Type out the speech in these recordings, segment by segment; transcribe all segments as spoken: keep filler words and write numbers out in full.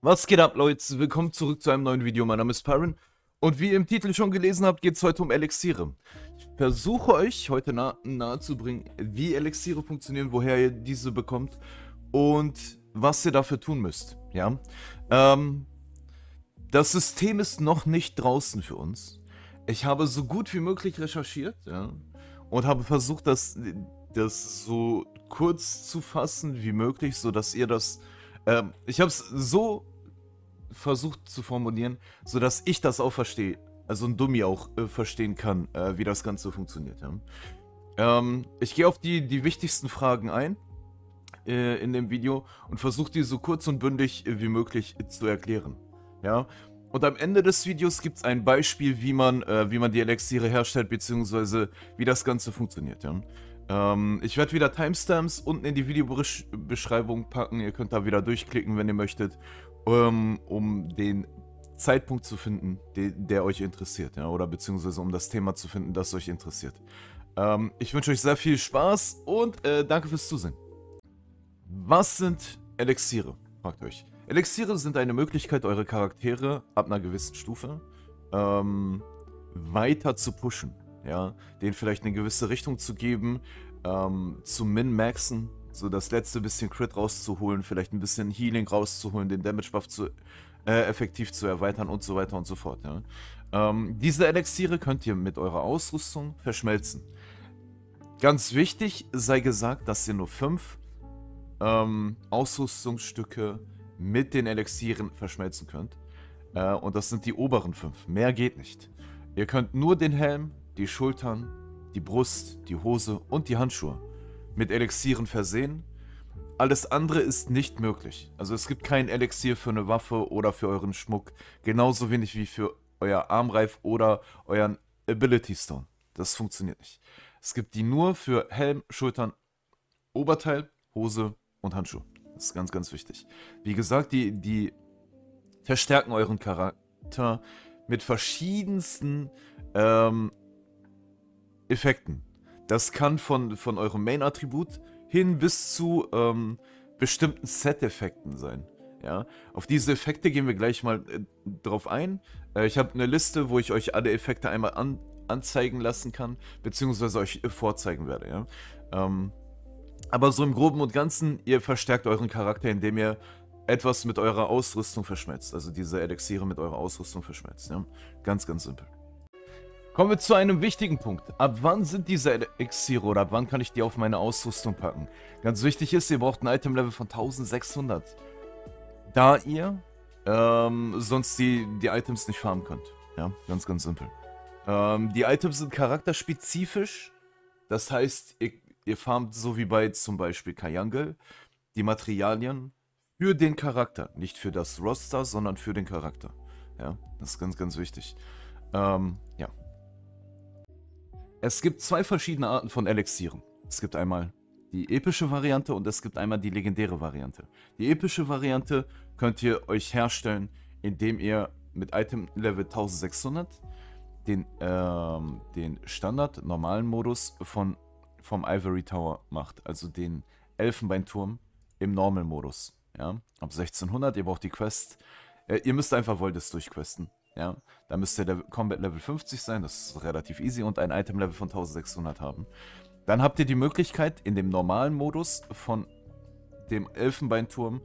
Was geht ab, Leute? Willkommen zurück zu einem neuen Video. Mein Name ist DerPyr null. Und wie ihr im Titel schon gelesen habt, geht es heute um Elixiere. Ich versuche euch heute nah nahezubringen, wie Elixiere funktionieren, woher ihr diese bekommt und was ihr dafür tun müsst. Ja? Ähm, das System ist noch nicht draußen für uns. Ich habe so gut wie möglich recherchiert, ja? Und habe versucht, das, das so kurz zu fassen wie möglich, sodass ihr das... Ähm, ich habe es so versucht zu formulieren, sodass ich das auch verstehe, also ein Dummy auch äh, verstehen kann, äh, wie das Ganze funktioniert. Ja. Ähm, ich gehe auf die, die wichtigsten Fragen ein äh, in dem Video und versuche die so kurz und bündig äh, wie möglich äh, zu erklären. Ja. Und am Ende des Videos gibt es ein Beispiel, wie man, äh, wie man die Elixiere herstellt, beziehungsweise wie das Ganze funktioniert. Ja. Ähm, ich werde wieder Timestamps unten in die Videobeschreibung packen. Ihr könnt da wieder durchklicken, wenn ihr möchtet, ähm, um den Zeitpunkt zu finden, de der euch interessiert. Ja, oder beziehungsweise um das Thema zu finden, das euch interessiert. Ähm, ich wünsche euch sehr viel Spaß und äh, danke fürs Zusehen. Was sind Elixiere? Fragt euch. Elixiere sind eine Möglichkeit, eure Charaktere ab einer gewissen Stufe ähm, weiter zu pushen. Ja, denen vielleicht eine gewisse Richtung zu geben, ähm, zu min-maxen, so das letzte bisschen Crit rauszuholen, vielleicht ein bisschen Healing rauszuholen, den Damage-Buff zu, äh, effektiv zu erweitern und so weiter und so fort. Ja. Ähm, diese Elixiere könnt ihr mit eurer Ausrüstung verschmelzen. Ganz wichtig sei gesagt, dass ihr nur fünf ähm, Ausrüstungsstücke mit den Elixieren verschmelzen könnt. Äh, und das sind die oberen fünf. Mehr geht nicht. Ihr könnt nur den Helm, die Schultern, die Brust, die Hose und die Handschuhe mit Elixieren versehen. Alles andere ist nicht möglich. Also es gibt kein Elixier für eine Waffe oder für euren Schmuck. Genauso wenig wie für euer Armreif oder euren Ability Stone. Das funktioniert nicht. Es gibt die nur für Helm, Schultern, Oberteil, Hose und Handschuhe. Das ist ganz, ganz wichtig. Wie gesagt, die, die verstärken euren Charakter mit verschiedensten ähm, Effekten. Das kann von, von eurem Main-Attribut hin bis zu ähm, bestimmten Set-Effekten sein. Ja? Auf diese Effekte gehen wir gleich mal äh, drauf ein. Äh, ich habe eine Liste, wo ich euch alle Effekte einmal an, anzeigen lassen kann, beziehungsweise euch äh, vorzeigen werde. Ja? Ähm, aber so im Groben und Ganzen, ihr verstärkt euren Charakter, indem ihr etwas mit eurer Ausrüstung verschmelzt. Also diese Elixiere mit eurer Ausrüstung verschmelzt. Ja? Ganz, ganz simpel. Kommen wir zu einem wichtigen Punkt. Ab wann sind diese Elixiere oder ab wann kann ich die auf meine Ausrüstung packen? Ganz wichtig ist, ihr braucht ein Item-Level von eintausendsechshundert. Da ihr ähm, sonst die, die Items nicht farmen könnt. Ja, ganz, ganz simpel. Ähm, die Items sind charakterspezifisch. Das heißt, ihr, ihr farmt so wie bei zum Beispiel Kayangel die Materialien für den Charakter. Nicht für das Roster, sondern für den Charakter. Ja, das ist ganz, ganz wichtig. Ähm, ja. Es gibt zwei verschiedene Arten von Elixieren. Es gibt einmal die epische Variante und es gibt einmal die legendäre Variante. Die epische Variante könnt ihr euch herstellen, indem ihr mit Item Level eintausendsechshundert den, ähm, den Standard normalen Modus von, vom Ivory Tower macht. Also den Elfenbeinturm im Normal Modus. Ja? Ab sechzehnhundert, ihr braucht die Quest. Äh, ihr müsst einfach Voldis durchquesten. Ja, da müsst ihr der Combat Level fünfzig sein, das ist relativ easy, und ein Item Level von eintausendsechshundert haben. Dann habt ihr die Möglichkeit, in dem normalen Modus von dem Elfenbeinturm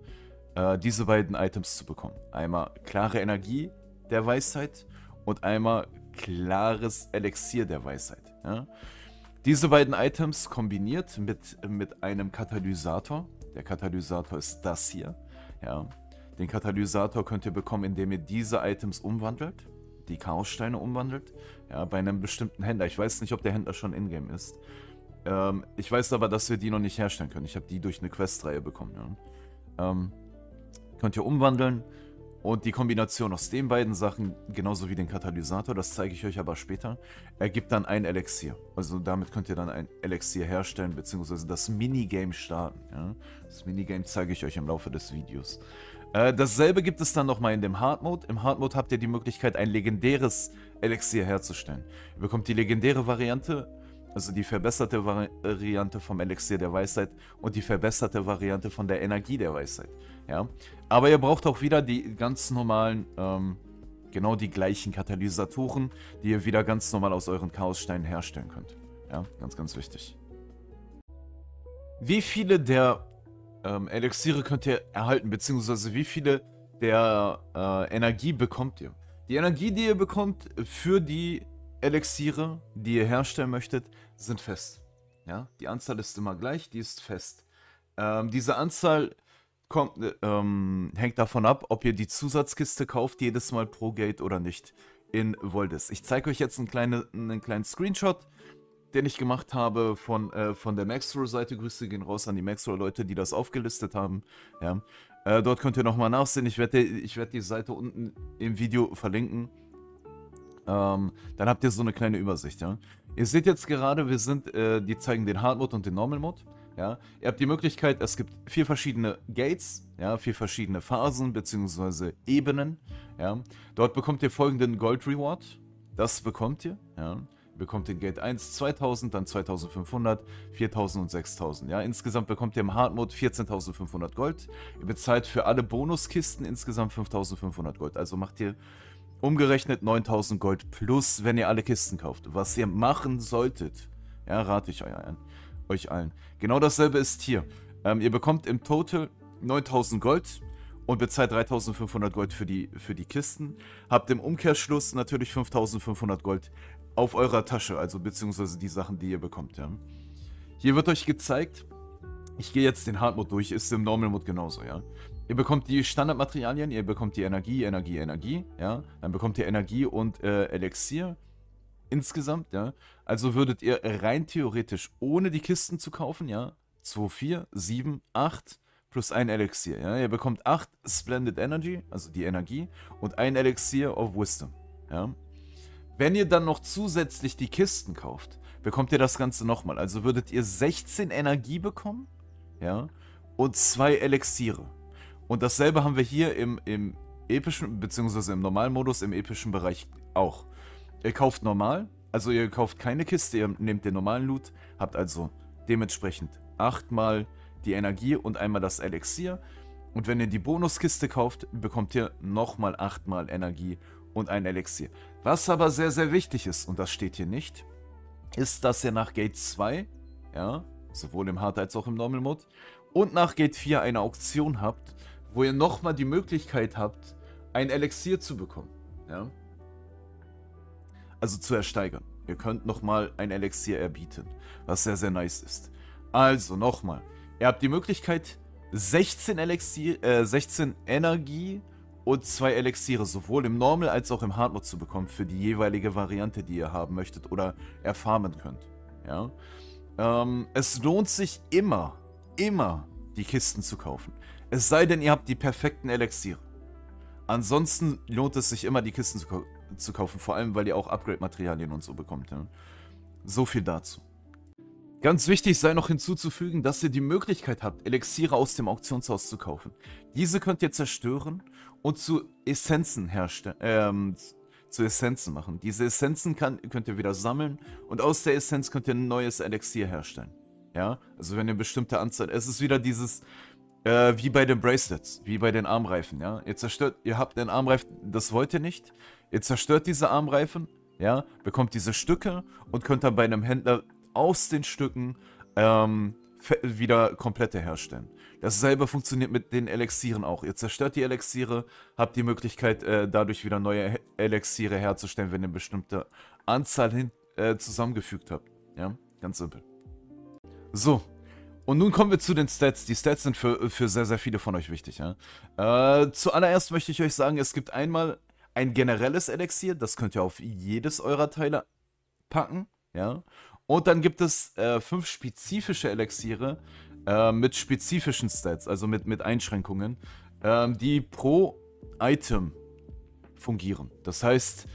äh, diese beiden Items zu bekommen. Einmal klare Energie der Weisheit und einmal klares Elixier der Weisheit. Ja. Diese beiden Items kombiniert mit, mit einem Katalysator. Der Katalysator ist das hier. Ja. Den Katalysator könnt ihr bekommen, indem ihr diese Items umwandelt, die Chaossteine umwandelt, ja, bei einem bestimmten Händler. Ich weiß nicht, ob der Händler schon in-game ist. Ähm, ich weiß aber, dass wir die noch nicht herstellen können. Ich habe die durch eine Questreihe bekommen. Ja. Ähm, könnt ihr umwandeln und die Kombination aus den beiden Sachen, genauso wie den Katalysator, das zeige ich euch aber später, ergibt dann ein Elixier. Also damit könnt ihr dann ein Elixier herstellen, beziehungsweise das Minigame starten. Ja. Das Minigame zeige ich euch im Laufe des Videos. Dasselbe gibt es dann nochmal in dem Hard Mode. Im Hard Mode habt ihr die Möglichkeit, ein legendäres Elixier herzustellen. Ihr bekommt die legendäre Variante, also die verbesserte Variante vom Elixier der Weisheit und die verbesserte Variante von der Energie der Weisheit. Ja? Aber ihr braucht auch wieder die ganz normalen, ähm, genau die gleichen Katalysatoren, die ihr wieder ganz normal aus euren Chaossteinen herstellen könnt. Ja, ganz, ganz wichtig. Wie viele der ähm, Elixiere könnt ihr erhalten, beziehungsweise wie viele der äh, Energie bekommt ihr? Die Energie, die ihr bekommt für die Elixiere, die ihr herstellen möchtet, sind fest. Ja, die Anzahl ist immer gleich, die ist fest. Ähm, diese Anzahl kommt, ähm, hängt davon ab, ob ihr die Zusatzkiste kauft, jedes Mal pro Gate oder nicht, in Voldis. Ich zeige euch jetzt einen kleinen, einen kleinen Screenshot, den ich gemacht habe von, äh, von der Maxroll-Seite. Grüße gehen raus an die Maxroll-Leute, die das aufgelistet haben. Ja. Äh, dort könnt ihr nochmal nachsehen. Ich werde ich werd die Seite unten im Video verlinken. Ähm, dann habt ihr so eine kleine Übersicht. Ja. Ihr seht jetzt gerade, wir sind, äh, die zeigen den Hard-Mode und den Normal-Mode. Ja. Ihr habt die Möglichkeit, es gibt vier verschiedene Gates, ja, vier verschiedene Phasen bzw. Ebenen. Ja. Dort bekommt ihr folgenden Gold-Reward. Das bekommt ihr. Ja. Bekommt den Gate eins zweitausend, dann zweitausendfünfhundert, viertausend und sechstausend. Ja, insgesamt bekommt ihr im Hard Mode vierzehntausendfünfhundert Gold. Ihr bezahlt für alle Bonuskisten insgesamt fünftausendfünfhundert Gold. Also macht ihr umgerechnet neuntausend Gold plus, wenn ihr alle Kisten kauft. Was ihr machen solltet, ja, rate ich euch allen. Genau dasselbe ist hier. Ähm, ihr bekommt im Total neuntausend Gold und bezahlt dreitausendfünfhundert Gold für die, für die Kisten. Habt im Umkehrschluss natürlich fünftausendfünfhundert Gold auf eurer Tasche, also beziehungsweise die Sachen, die ihr bekommt. Ja. Hier wird euch gezeigt, ich gehe jetzt den Hard-Mode durch, ist im Normal-Mode genauso. Ja. Ihr bekommt die Standardmaterialien, ihr bekommt die Energie, Energie, Energie. Ja. Dann bekommt ihr Energie und äh, Elixier insgesamt. Ja. Also würdet ihr rein theoretisch, ohne die Kisten zu kaufen, ja, zwei, vier, sieben, acht plus ein Elixier. Ja. Ihr bekommt acht Splendid Energy, also die Energie, und ein Elixier of Wisdom. Ja. Wenn ihr dann noch zusätzlich die Kisten kauft, bekommt ihr das Ganze nochmal. Also würdet ihr sechzehn Energie bekommen, ja, und zwei Elixiere. Und dasselbe haben wir hier im, im epischen, beziehungsweise im Normalmodus, im epischen Bereich auch. Ihr kauft normal, also ihr kauft keine Kiste, ihr nehmt den normalen Loot, habt also dementsprechend achtmal die Energie und einmal das Elixier. Und wenn ihr die Bonuskiste kauft, bekommt ihr nochmal achtmal Energie und ein Elixier. Was aber sehr, sehr wichtig ist, und das steht hier nicht, ist, dass ihr nach Gate zwei, ja, sowohl im Hard als auch im Normal Mode, und nach Gate vier eine Auktion habt, wo ihr nochmal die Möglichkeit habt, ein Elixier zu bekommen. Ja? Also zu ersteigern. Ihr könnt nochmal ein Elixier erbieten, was sehr, sehr nice ist. Also nochmal, ihr habt die Möglichkeit, sechzehn Elixier, äh, sechzehn Energie und zwei Elixiere sowohl im Normal als auch im Hard Mode zu bekommen für die jeweilige Variante, die ihr haben möchtet oder erfarmen könnt. Ja? Ähm, es lohnt sich immer, immer die Kisten zu kaufen. Es sei denn, ihr habt die perfekten Elixiere. Ansonsten lohnt es sich immer, die Kisten zu, kau zu kaufen, vor allem, weil ihr auch Upgrade-Materialien und so bekommt. Ja? So viel dazu. Ganz wichtig sei noch hinzuzufügen, dass ihr die Möglichkeit habt, Elixiere aus dem Auktionshaus zu kaufen. Diese könnt ihr zerstören und zu Essenzen herstellen, ähm, zu Essenzen machen. Diese Essenzen kann, könnt ihr wieder sammeln und aus der Essenz könnt ihr ein neues Elixier herstellen. Ja, also wenn ihr bestimmte Anzahl, es ist wieder dieses, äh, wie bei den Bracelets, wie bei den Armreifen, ja. Ihr zerstört, ihr habt den Armreifen, das wollt ihr nicht. Ihr zerstört diese Armreifen, ja, bekommt diese Stücke und könnt dann bei einem Händler aus den Stücken ähm, wieder komplette herstellen. Dasselbe funktioniert mit den Elixieren auch. Ihr zerstört die Elixiere, habt die Möglichkeit, äh, dadurch wieder neue Elixiere herzustellen, wenn ihr eine bestimmte Anzahl hin, äh, zusammengefügt habt. Ja, ganz simpel. So, und nun kommen wir zu den Stats. Die Stats sind für, für sehr, sehr viele von euch wichtig. Ja? Äh, zuallererst möchte ich euch sagen, es gibt einmal ein generelles Elixier, das könnt ihr auf jedes eurer Teile packen, ja. Und dann gibt es äh, fünf spezifische Elixiere äh, mit spezifischen Stats, also mit, mit Einschränkungen, äh, die pro Item fungieren. Das heißt,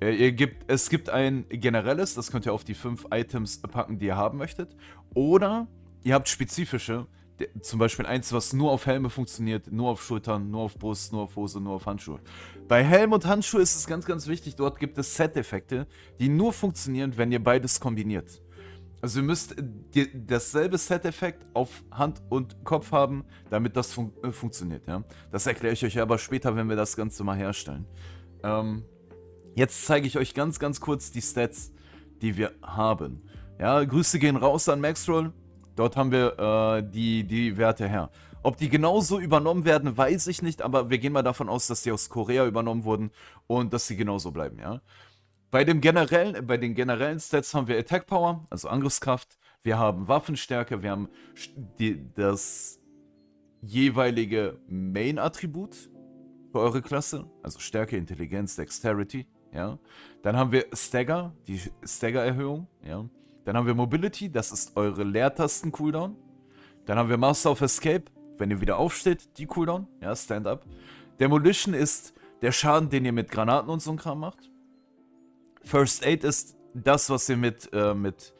äh, ihr gibt, es gibt ein generelles, das könnt ihr auf die fünf Items packen, die ihr haben möchtet. Oder ihr habt spezifische, zum Beispiel eins, was nur auf Helme funktioniert, nur auf Schultern, nur auf Brust, nur auf Hose, nur auf Handschuhe. Bei Helm und Handschuhe ist es ganz, ganz wichtig, dort gibt es Set-Effekte, die nur funktionieren, wenn ihr beides kombiniert. Also ihr müsst dasselbe Set-Effekt auf Hand und Kopf haben, damit das fun äh, funktioniert. Ja? Das erkläre ich euch aber später, wenn wir das Ganze mal herstellen. Ähm, jetzt zeige ich euch ganz, ganz kurz die Stats, die wir haben. Ja, Grüße gehen raus an Maxroll. Dort haben wir äh, die, die Werte her. Ob die genauso übernommen werden, weiß ich nicht, aber wir gehen mal davon aus, dass die aus Korea übernommen wurden und dass sie genauso bleiben, ja. Bei, dem generellen, bei den generellen Stats haben wir Attack Power, also Angriffskraft, wir haben Waffenstärke, wir haben die, das jeweilige Main-Attribut für eure Klasse, also Stärke, Intelligenz, Dexterity, ja. Dann haben wir Stagger, die Stagger-Erhöhung, ja. Dann haben wir Mobility, das ist eure Leertasten-Cooldown. Dann haben wir Master of Escape, wenn ihr wieder aufsteht, die Cooldown, ja, Stand-Up. Demolition ist der Schaden, den ihr mit Granaten und so ein Kram macht. First Aid ist das, was ihr mit, äh, mit,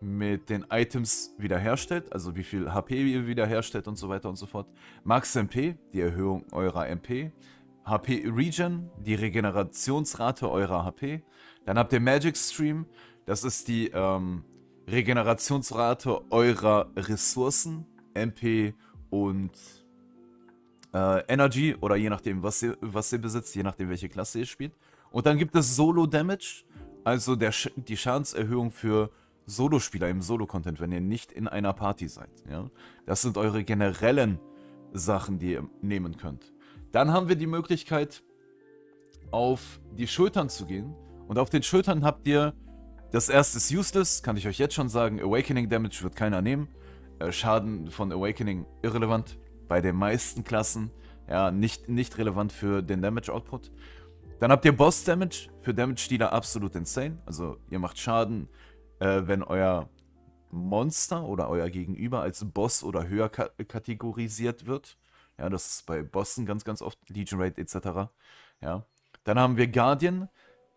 mit den Items wiederherstellt, also wie viel H P ihr wiederherstellt und so weiter und so fort. Max M P, die Erhöhung eurer M P. H P Regen, die Regenerationsrate eurer H P. Dann habt ihr Magic Stream, das ist die ähm, Regenerationsrate eurer Ressourcen, M P und äh, Energy, oder je nachdem, was ihr, was ihr besitzt, je nachdem, welche Klasse ihr spielt. Und dann gibt es Solo-Damage, also der Sch die Schadenserhöhung für Solospieler im Solo-Content, wenn ihr nicht in einer Party seid. Ja? Das sind eure generellen Sachen, die ihr nehmen könnt. Dann haben wir die Möglichkeit, auf die Schultern zu gehen. Und auf den Schultern habt ihr, das erste ist Useless, kann ich euch jetzt schon sagen, Awakening Damage wird keiner nehmen. Äh, Schaden von Awakening irrelevant bei den meisten Klassen, ja, nicht, nicht relevant für den Damage-Output. Dann habt ihr Boss-Damage, für Damage-Dealer absolut insane, also ihr macht Schaden, äh, wenn euer Monster oder euer Gegenüber als Boss oder höher ka kategorisiert wird. Ja, das ist bei Bossen ganz, ganz oft, Legion Raid et cetera. Ja. Dann haben wir Guardian,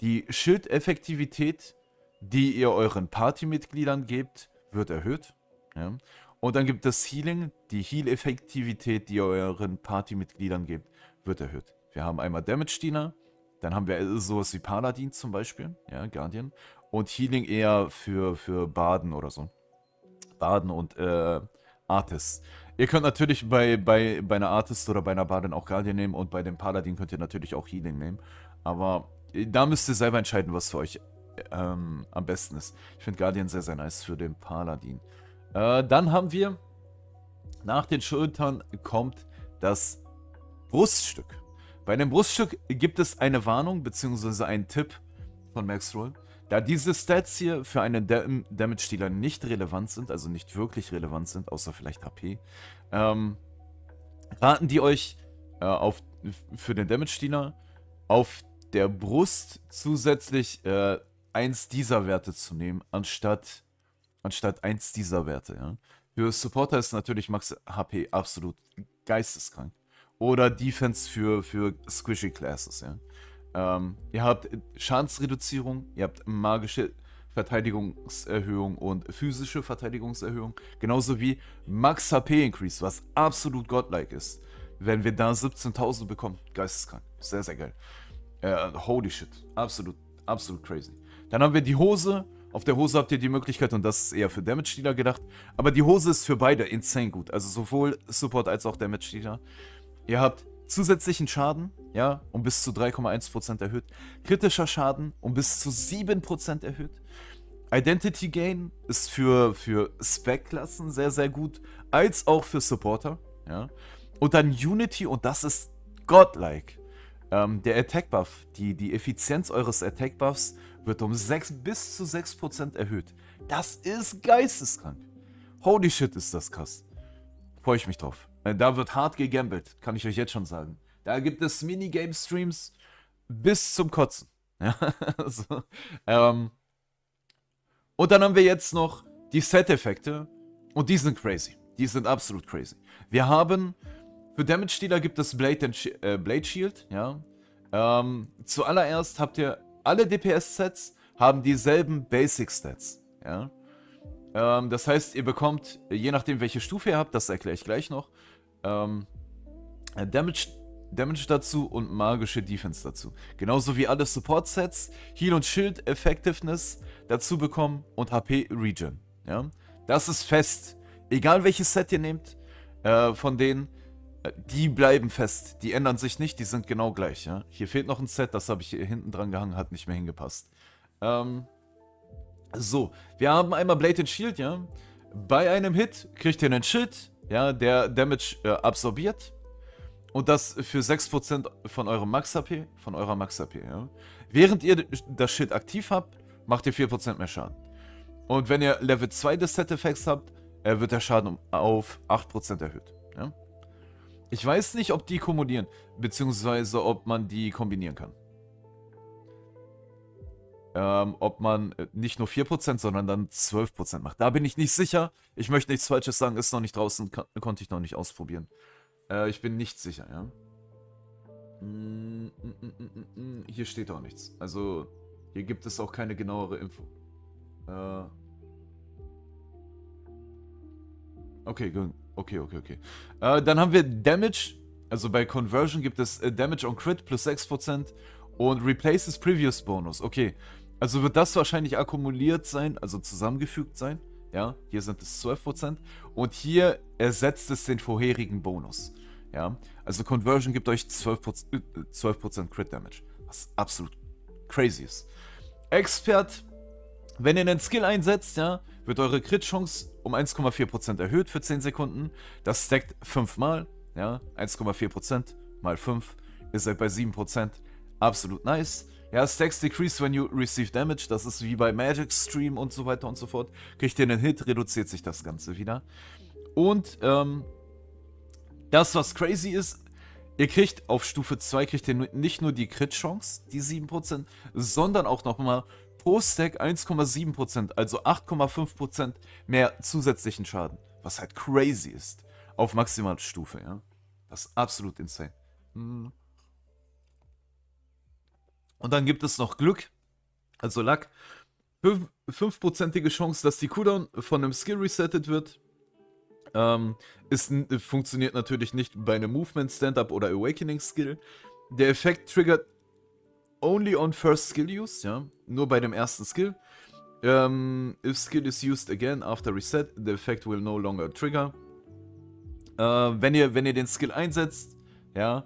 die Schild-Effektivität, die ihr euren Partymitgliedern gebt, wird erhöht. Ja. Und dann gibt es Healing, die Heal-Effektivität, die ihr euren Partymitgliedern gebt, wird erhöht. Wir haben einmal Damage-Dealer. Dann haben wir sowas wie Paladin zum Beispiel, ja, Guardian. Und Healing eher für, für Baden oder so. Baden und äh, Artist. Ihr könnt natürlich bei, bei, bei einer Artist oder bei einer Badin auch Guardian nehmen und bei dem Paladin könnt ihr natürlich auch Healing nehmen. Aber da müsst ihr selber entscheiden, was für euch ähm, am besten ist. Ich finde Guardian sehr, sehr nice für den Paladin. Äh, dann haben wir, nach den Schultern kommt das Bruststück. Bei dem Bruststück gibt es eine Warnung bzw. einen Tipp von Maxroll. Da diese Stats hier für einen Dam Damage-Dealer nicht relevant sind, also nicht wirklich relevant sind, außer vielleicht H P, ähm, raten die euch äh, auf, für den Damage-Dealer auf der Brust zusätzlich äh, eins dieser Werte zu nehmen, anstatt, anstatt eins dieser Werte. Ja? Für Supporter ist natürlich Max H P absolut geisteskrank. Oder Defense für, für Squishy Classes, ja. Ähm, ihr habt Schadensreduzierung, ihr habt magische Verteidigungserhöhung und physische Verteidigungserhöhung. Genauso wie Max H P Increase, was absolut godlike ist. Wenn wir da siebzehntausend bekommen, geisteskrank. Sehr, sehr geil. Äh, holy shit. Absolut, absolut crazy. Dann haben wir die Hose. Auf der Hose habt ihr die Möglichkeit, und das ist eher für Damage-Dealer gedacht. Aber die Hose ist für beide insane gut. Also sowohl Support als auch Damage-Dealer. Ihr habt zusätzlichen Schaden, ja, um bis zu drei Komma eins Prozent erhöht. Kritischer Schaden um bis zu sieben Prozent erhöht. Identity Gain ist für, für Spec-Klassen sehr, sehr gut, als auch für Supporter, ja. Und dann Unity, und das ist godlike. Ähm, der Attack-Buff, die, die Effizienz eures Attack-Buffs wird um sechs, bis zu sechs Prozent erhöht. Das ist geisteskrank. Holy shit, ist das krass. Freue ich mich drauf. Da wird hart gegambelt, kann ich euch jetzt schon sagen. Da gibt es Minigame-Streams bis zum Kotzen. Ja, also, ähm, und dann haben wir jetzt noch die Set-Effekte. Und die sind crazy. Die sind absolut crazy. Wir haben, für Damage-Dealer gibt es Blade, and Sh äh, Blade Shield. Ja. Ähm, zuallererst habt ihr, alle D P S-Sets haben dieselben Basic-Stats. Ja. Ähm, das heißt, ihr bekommt, je nachdem welche Stufe ihr habt, das erkläre ich gleich noch, Ähm, Damage, Damage dazu und magische Defense dazu. Genauso wie alle Support-Sets, Heal und Shield, Effectiveness dazu bekommen und H P Regen. Ja? Das ist fest. Egal welches Set ihr nehmt, äh, von denen, äh, die bleiben fest. Die ändern sich nicht, die sind genau gleich. Ja? Hier fehlt noch ein Set, das habe ich hier hinten dran gehangen, hat nicht mehr hingepasst. Ähm, so, wir haben einmal Blade and Shield, ja. Bei einem Hit kriegt ihr einen Schild, ja, der Damage äh, absorbiert. Und das für sechs Prozent von eurem Max-H P, von eurer Max-H P, ja. Während ihr das Schild aktiv habt, macht ihr vier Prozent mehr Schaden. Und wenn ihr Level zwei des Set-Effekts habt, wird der Schaden um, auf acht Prozent erhöht. Ja? Ich weiß nicht, ob die kumulieren, beziehungsweise ob man die kombinieren kann. Ähm, ob man nicht nur vier Prozent, sondern dann zwölf Prozent macht. Da bin ich nicht sicher. Ich möchte nichts Falsches sagen, ist noch nicht draußen, kann, konnte ich noch nicht ausprobieren. Ich bin nicht sicher, ja. Hier steht auch nichts. Also, hier gibt es auch keine genauere Info. Okay, okay, okay, okay. Dann haben wir Damage. Also bei Conversion gibt es Damage on Crit plus sechs Prozent und Replaces Previous Bonus. Okay, also wird das wahrscheinlich akkumuliert sein, also zusammengefügt sein. Ja, hier sind es zwölf Prozent und hier ersetzt es den vorherigen Bonus. Ja, also Conversion gibt euch zwölf Prozent, zwölf Prozent Crit Damage, was absolut crazy ist. Expert, wenn ihr einen Skill einsetzt, ja, wird eure Crit-Chance um eins Komma vier Prozent erhöht für zehn Sekunden. Das stackt fünfmal, ja, eins Komma vier Prozent mal fünf, ihr seid bei sieben Prozent, absolut nice. Ja, Stacks decrease when you receive damage, das ist wie bei Magic Stream und so weiter und so fort. Kriegt ihr einen Hit, reduziert sich das Ganze wieder. Und ähm, das, was crazy ist, ihr kriegt auf Stufe zwei, kriegt ihr nicht nur die Crit-Chance, die sieben Prozent, sondern auch nochmal pro Stack eins Komma sieben Prozent, also acht Komma fünf Prozent mehr zusätzlichen Schaden, was halt crazy ist, auf Maximalstufe, ja. Das ist absolut insane. Hm. Und dann gibt es noch Glück, also Luck, fünf Prozent Chance, dass die Cooldown von einem Skill resettet wird. Ähm, ist, funktioniert natürlich nicht bei einem Movement, Stand-Up oder Awakening Skill. Der Effekt triggert only on first Skill Use, ja, nur bei dem ersten Skill. Ähm, if Skill is used again after Reset, the effect will no longer trigger. Äh, wenn ihr, wenn ihr den Skill einsetzt, ja,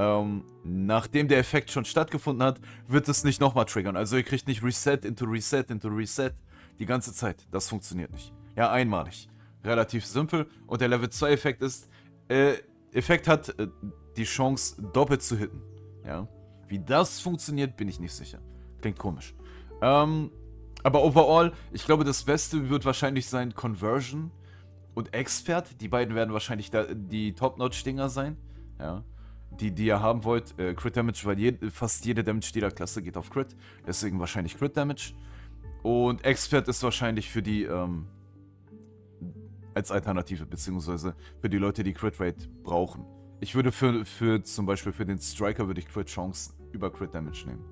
Ähm, nachdem der Effekt schon stattgefunden hat, wird es nicht nochmal triggern. Also ihr kriegt nicht Reset into Reset into Reset die ganze Zeit. Das funktioniert nicht. Ja, einmalig. Relativ simpel. Und der Level zwei Effekt ist, äh, Effekt hat äh, die Chance doppelt zu hitten. Ja. Wie das funktioniert, bin ich nicht sicher. Klingt komisch. Ähm, aber overall, ich glaube, das Beste wird wahrscheinlich sein Conversion und Expert. Die beiden werden wahrscheinlich da, die Top-Notch-Dinger sein. Ja. Die, die ihr haben wollt, äh, Crit Damage, weil je, fast jede Damage jeder Klasse geht auf Crit, deswegen wahrscheinlich Crit Damage. Und Expert ist wahrscheinlich für die, ähm, als Alternative, beziehungsweise für die Leute, die Crit Rate brauchen. Ich würde für, für zum Beispiel für den Striker würde ich Crit Chance über Crit Damage nehmen.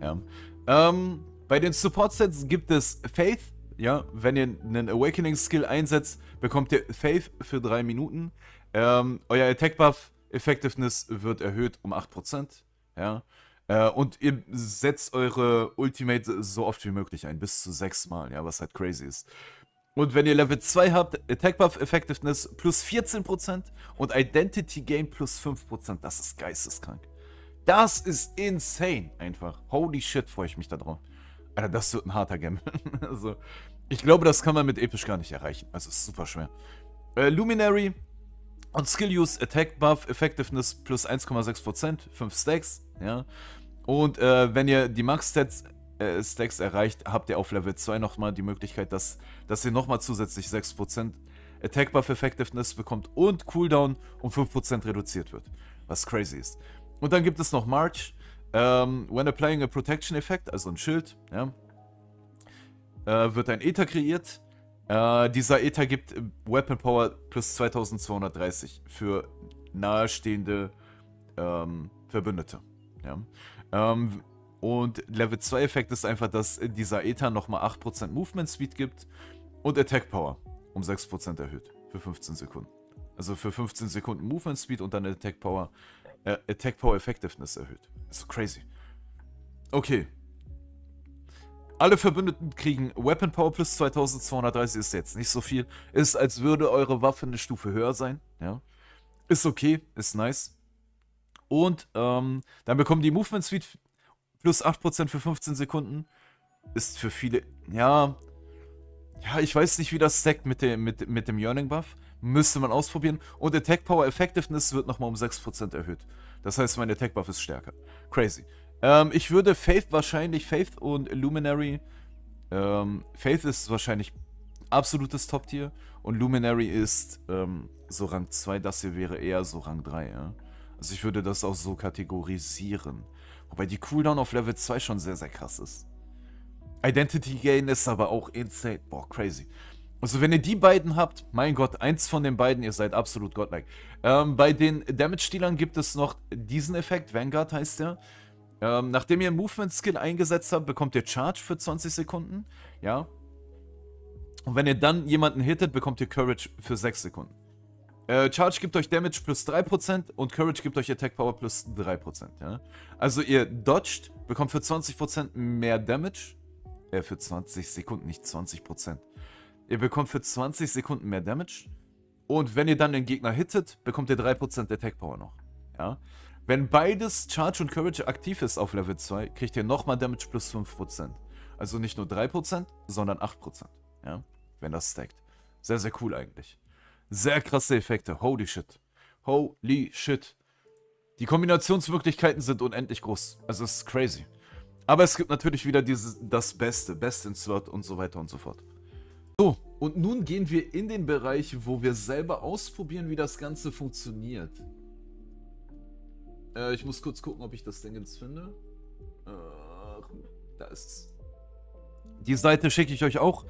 Ja. Ähm, bei den Support Sets gibt es Faith, ja, wenn ihr einen Awakening Skill einsetzt, bekommt ihr Faith für drei Minuten. Ähm, euer Attack Buff Effectiveness wird erhöht um acht Prozent, ja, äh, und ihr setzt eure Ultimate so oft wie möglich ein, bis zu sechs Mal, ja, was halt crazy ist. Und wenn ihr Level zwei habt, Attack Buff Effectiveness plus vierzehn Prozent und Identity Gain plus fünf Prozent, das ist geisteskrank. Das ist insane, einfach. Holy shit, freue ich mich da drauf. Alter, das wird ein harter Game. Also, ich glaube, das kann man mit Episch gar nicht erreichen, also ist super schwer. Äh, Luminary und Skill Use, Attack Buff, Effectiveness plus eins Komma sechs Prozent, fünf Stacks, ja. Und äh, wenn ihr die Max-Stats äh, Stacks erreicht, habt ihr auf Level zwei nochmal die Möglichkeit, dass, dass ihr nochmal zusätzlich sechs Prozent Attack Buff Effectiveness bekommt und Cooldown um fünf Prozent reduziert wird, was crazy ist. Und dann gibt es noch March, ähm, when applying a Protection Effect, also ein Schild, ja, äh, wird ein Ether kreiert. Uh, dieser Ether gibt Weapon Power plus zweitausendzweihundertdreißig für nahestehende ähm, Verbündete. Ja. Ähm, und Level zwei Effekt ist einfach, dass dieser Ether nochmal acht Prozent Movement Speed gibt und Attack Power um sechs Prozent erhöht für fünfzehn Sekunden. Also für fünfzehn Sekunden Movement Speed und dann Attack Power, äh, Attack Power Effectiveness erhöht. Das ist so crazy. Okay. Alle Verbündeten kriegen Weapon Power plus zweitausendzweihundertdreißig, ist jetzt nicht so viel. Ist, als würde eure Waffe eine Stufe höher sein. Ja. Ist okay, ist nice. Und ähm, dann bekommen die Movement Speed plus acht Prozent für fünfzehn Sekunden. Ist für viele, ja, ja, ich weiß nicht, wie das stackt mit dem, mit, mit dem Yearning Buff. Müsste man ausprobieren. Und Attack Power Effectiveness wird nochmal um sechs Prozent erhöht. Das heißt, mein Attack Buff ist stärker. Crazy. Ähm, ich würde Faith wahrscheinlich, Faith und Luminary, ähm, Faith ist wahrscheinlich absolutes Top-Tier und Luminary ist ähm, so Rang zwei, das hier wäre eher so Rang drei, ja. Also ich würde das auch so kategorisieren. Wobei die Cooldown auf Level zwei schon sehr, sehr krass ist. Identity Gain ist aber auch insane. Boah, crazy. Also wenn ihr die beiden habt, mein Gott, eins von den beiden, ihr seid absolut godlike. Ähm, bei den Damage-Dealern gibt es noch diesen Effekt, Vanguard heißt der. Ähm, nachdem ihr Movement-Skill eingesetzt habt, bekommt ihr Charge für zwanzig Sekunden, ja. Und wenn ihr dann jemanden hittet, bekommt ihr Courage für sechs Sekunden. Äh, Charge gibt euch Damage plus drei Prozent und Courage gibt euch Attack Power plus drei Prozent, ja. Also ihr dodgt, bekommt für zwanzig Prozent mehr Damage, äh, für zwanzig Sekunden, nicht zwanzig Prozent. Ihr bekommt für zwanzig Sekunden mehr Damage und wenn ihr dann den Gegner hittet, bekommt ihr drei Prozent Attack Power noch, ja. Wenn beides, Charge und Courage, aktiv ist auf Level zwei, kriegt ihr nochmal Damage plus fünf Prozent. Also nicht nur drei Prozent, sondern acht Prozent. Ja? Wenn das stackt. Sehr, sehr cool eigentlich. Sehr krasse Effekte. Holy shit. Holy shit. Die Kombinationsmöglichkeiten sind unendlich groß. Also es ist crazy. Aber es gibt natürlich wieder dieses, das Beste. Best in Slot und so weiter und so fort. So, und nun gehen wir in den Bereich, wo wir selber ausprobieren, wie das Ganze funktioniert. Ich muss kurz gucken, ob ich das Ding jetzt finde. Äh, da ist's. Die Seite schicke ich euch auch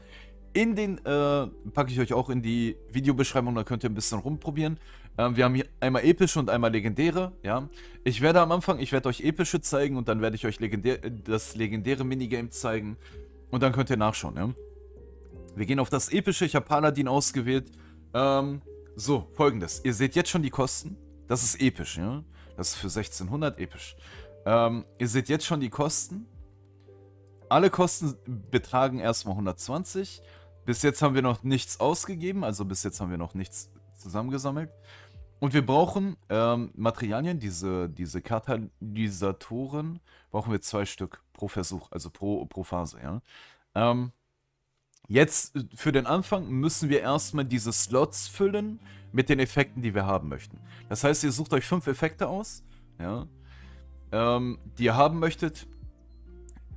in den, äh, packe ich euch auch in die Videobeschreibung, da könnt ihr ein bisschen rumprobieren. Ähm, wir haben hier einmal epische und einmal legendäre, ja. Ich werde am Anfang, ich werde euch epische zeigen und dann werde ich euch legendär, das legendäre Minigame zeigen. Und dann könnt ihr nachschauen, ja. Wir gehen auf das epische, ich habe Paladin ausgewählt. Ähm, so, folgendes. Ihr seht jetzt schon die Kosten. Das ist episch, ja. Das ist für sechzehnhundert episch. Ähm, ihr seht jetzt schon die Kosten. Alle Kosten betragen erstmal hundertzwanzig. Bis jetzt haben wir noch nichts ausgegeben. Also bis jetzt haben wir noch nichts zusammengesammelt. Und wir brauchen ähm, Materialien, diese, diese Katalysatoren, brauchen wir zwei Stück pro Versuch, also pro, pro Phase. Ja? Ähm, jetzt für den Anfang müssen wir erstmal diese Slots füllen mit den Effekten, die wir haben möchten. Das heißt, ihr sucht euch fünf Effekte aus, ja, ähm, die ihr haben möchtet,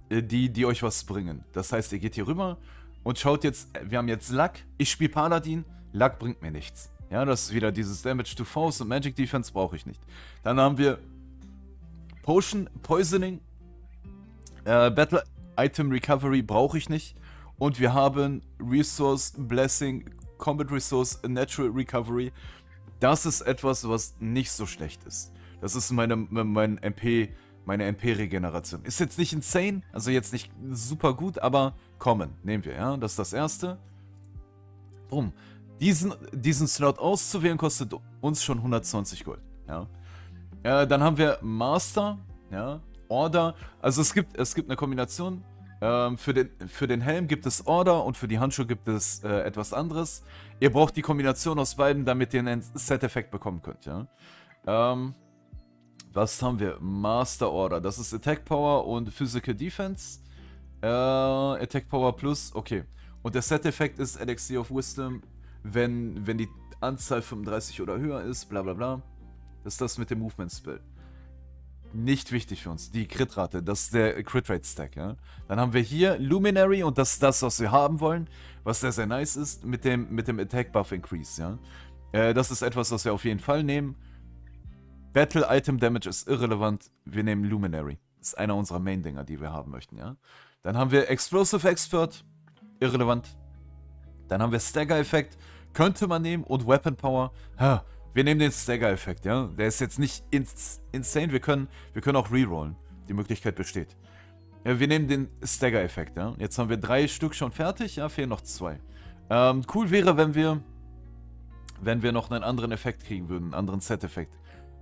die, die euch was bringen. Das heißt, ihr geht hier rüber und schaut jetzt, wir haben jetzt Luck, ich spiele Paladin, Luck bringt mir nichts. Ja, das ist wieder dieses Damage to Force und Magic Defense brauche ich nicht. Dann haben wir Potion, Poisoning, äh, Battle Item Recovery brauche ich nicht. Und wir haben Resource, Blessing, Combat Resource, Natural Recovery. Das ist etwas, was nicht so schlecht ist. Das ist meine, mein M P, meine M P-Regeneration. Ist jetzt nicht insane, also jetzt nicht super gut, aber kommen, nehmen wir, ja. Das ist das Erste. Boom. Diesen, diesen Slot auszuwählen kostet uns schon hundertzwanzig Gold, ja. Äh, dann haben wir Master, ja, Order. Also es gibt, es gibt eine Kombination. Ähm, für, den, für den Helm gibt es Order und für die Handschuhe gibt es äh, etwas anderes. Ihr braucht die Kombination aus beiden, damit ihr einen Set-Effekt bekommen könnt, ja. Ähm, was haben wir? Master Order. Das ist Attack Power und Physical Defense. Äh, Attack Power plus, okay. Und der Set-Effekt ist Elixiere of Wisdom, wenn, wenn die Anzahl fünfunddreißig oder höher ist, bla bla bla. Das ist das mit dem Movement-Spell. Nicht wichtig für uns. Die Crit-Rate, das ist der Crit-Rate-Stack, ja. Dann haben wir hier Luminary und das ist das, was wir haben wollen, was sehr, sehr nice ist, mit dem, mit dem Attack-Buff-Increase, ja. Äh, das ist etwas, was wir auf jeden Fall nehmen. Battle-Item-Damage ist irrelevant, wir nehmen Luminary. Das ist einer unserer Main-Dinger, die wir haben möchten, ja. Dann haben wir Explosive-Expert, irrelevant. Dann haben wir Stagger-Effekt, könnte man nehmen, und Weapon-Power, ha. Wir nehmen den Stagger-Effekt, ja. Der ist jetzt nicht ins insane, wir können, wir können auch rerollen. Die Möglichkeit besteht. Ja, wir nehmen den Stagger-Effekt, ja. Jetzt haben wir drei Stück schon fertig, ja, fehlen noch zwei. Ähm, cool wäre, wenn wir, wenn wir noch einen anderen Effekt kriegen würden, einen anderen Set-Effekt.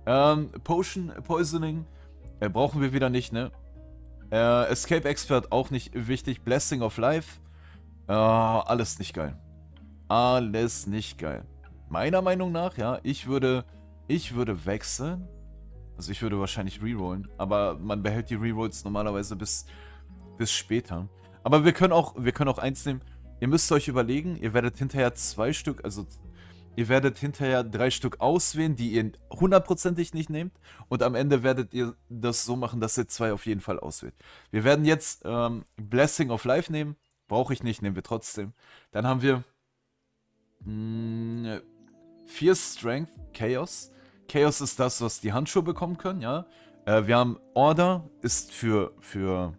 Ähm, Potion, Poisoning äh, brauchen wir wieder nicht, ne. Äh, Escape Expert auch nicht wichtig. Blessing of Life. Äh, alles nicht geil. Alles nicht geil. Meiner Meinung nach, ja. Ich würde, ich würde wechseln. Also ich würde wahrscheinlich rerollen. Aber man behält die Rerolls normalerweise bis, bis später. Aber wir können auch, wir können auch eins nehmen. Ihr müsst euch überlegen, ihr werdet hinterher zwei Stück, also ihr werdet hinterher drei Stück auswählen, die ihr hundertprozentig nicht nehmt. Und am Ende werdet ihr das so machen, dass ihr zwei auf jeden Fall auswählt. Wir werden jetzt ähm, Blessing of Life nehmen. Brauche ich nicht, nehmen wir trotzdem. Dann haben wir mh, Fierce Strength, Chaos. Chaos ist das, was die Handschuhe bekommen können, ja. Äh, wir haben Order, ist für, für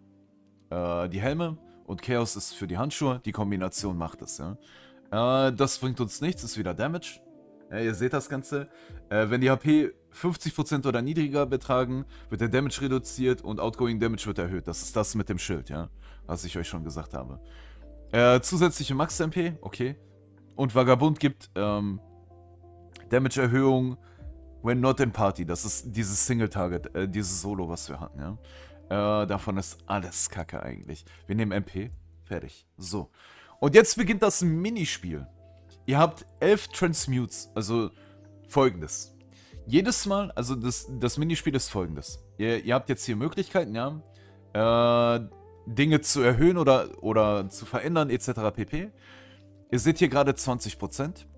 äh, die Helme. Und Chaos ist für die Handschuhe. Die Kombination macht es, ja. Äh, das bringt uns nichts, ist wieder Damage. Ja, ihr seht das Ganze. Äh, wenn die H P fünfzig Prozent oder niedriger betragen, wird der Damage reduziert und Outgoing Damage wird erhöht. Das ist das mit dem Schild, ja, was ich euch schon gesagt habe. Äh, zusätzliche Max M P, okay. Und Vagabund gibt ähm, Damage-Erhöhung when not in Party. Das ist dieses Single-Target, äh, dieses Solo, was wir hatten, ja. Äh, davon ist alles Kacke eigentlich. Wir nehmen M P, fertig. So. Und jetzt beginnt das Minispiel. Ihr habt elf Transmutes, also folgendes. Jedes Mal, also das, das Minispiel ist folgendes. Ihr, ihr habt jetzt hier Möglichkeiten, ja, äh, Dinge zu erhöhen oder, oder zu verändern, et cetera pp. Ihr seht hier gerade zwanzig Prozent.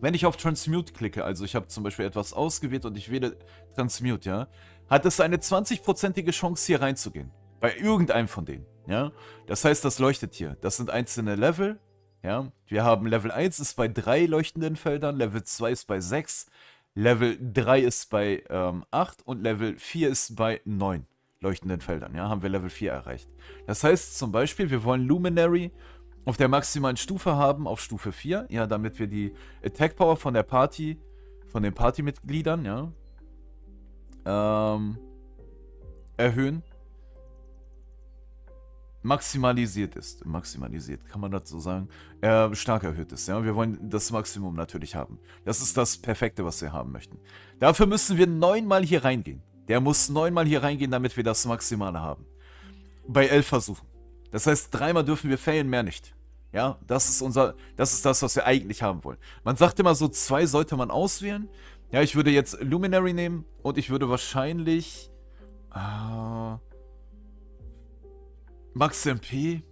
Wenn ich auf Transmute klicke, also ich habe zum Beispiel etwas ausgewählt und ich wähle Transmute, ja, hat es eine zwanzig prozentige Chance, hier reinzugehen. Bei irgendeinem von denen. Ja, das heißt, das leuchtet hier. Das sind einzelne Level. Ja, wir haben Level eins ist bei drei leuchtenden Feldern, Level zwei ist bei sechs, Level drei ist bei ähm, acht und Level vier ist bei neun leuchtenden Feldern. Ja, haben wir Level vier erreicht. Das heißt zum Beispiel, wir wollen Luminary auf der maximalen Stufe haben, auf Stufe vier, ja, damit wir die Attack Power von der Party, von den Partymitgliedern, ja, ähm, erhöhen. Maximalisiert ist. Maximalisiert, kann man das so sagen? Äh, stark erhöht ist, ja. Wir wollen das Maximum natürlich haben. Das ist das Perfekte, was wir haben möchten. Dafür müssen wir neunmal hier reingehen. Der muss neunmal hier reingehen, damit wir das Maximale haben. Bei elf Versuchen. Das heißt, dreimal dürfen wir failen, mehr nicht. Ja, das ist unser, das ist das, was wir eigentlich haben wollen. Man sagt immer so, zwei sollte man auswählen. Ja, ich würde jetzt Luminary nehmen und ich würde wahrscheinlich... Äh, Max M P.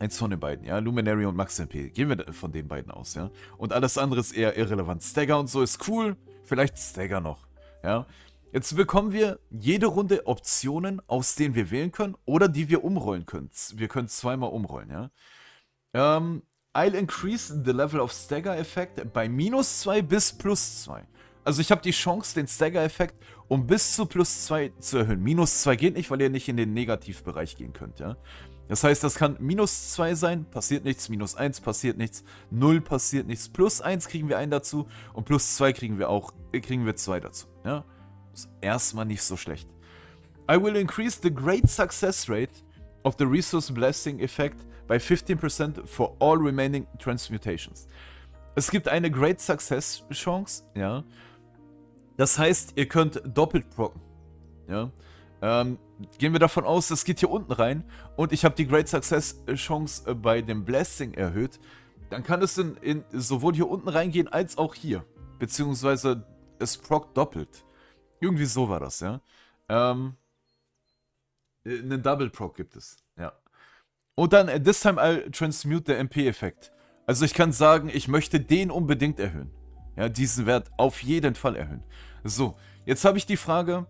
Eins von den beiden, ja. Luminary und Max M P. Gehen wir von den beiden aus, ja. Und alles andere ist eher irrelevant. Stagger und so ist cool. Vielleicht Stagger noch, ja. Jetzt bekommen wir jede Runde Optionen, aus denen wir wählen können oder die wir umrollen können. Wir können zweimal umrollen, ja. Ähm, I'll increase the level of Stagger-Effekt bei minus zwei bis plus zwei. Also ich habe die Chance, den Stagger-Effekt um bis zu plus zwei zu erhöhen. Minus zwei geht nicht, weil ihr nicht in den Negativbereich gehen könnt, ja. Das heißt, das kann minus zwei sein, passiert nichts, minus eins passiert nichts, null passiert nichts, plus eins kriegen wir einen dazu und plus zwei kriegen wir auch, kriegen wir zwei dazu, ja. Ist erstmal nicht so schlecht. I will increase the great success rate of the resource blessing effect by fifteen percent for all remaining transmutations. Es gibt eine great success Chance, ja. Das heißt, ihr könnt doppelt procken. Ja? Ähm, gehen wir davon aus, das geht hier unten rein und ich habe die Great Success Chance bei dem Blessing erhöht. Dann kann es in, in sowohl hier unten reingehen als auch hier. Beziehungsweise es prockt doppelt. Irgendwie so war das, ja. Ähm, einen Double Proc gibt es, ja. Und dann, this time I'll transmute the M P-Effekt. Also ich kann sagen, ich möchte den unbedingt erhöhen. Ja, diesen Wert auf jeden Fall erhöhen. So, jetzt habe ich die Frage,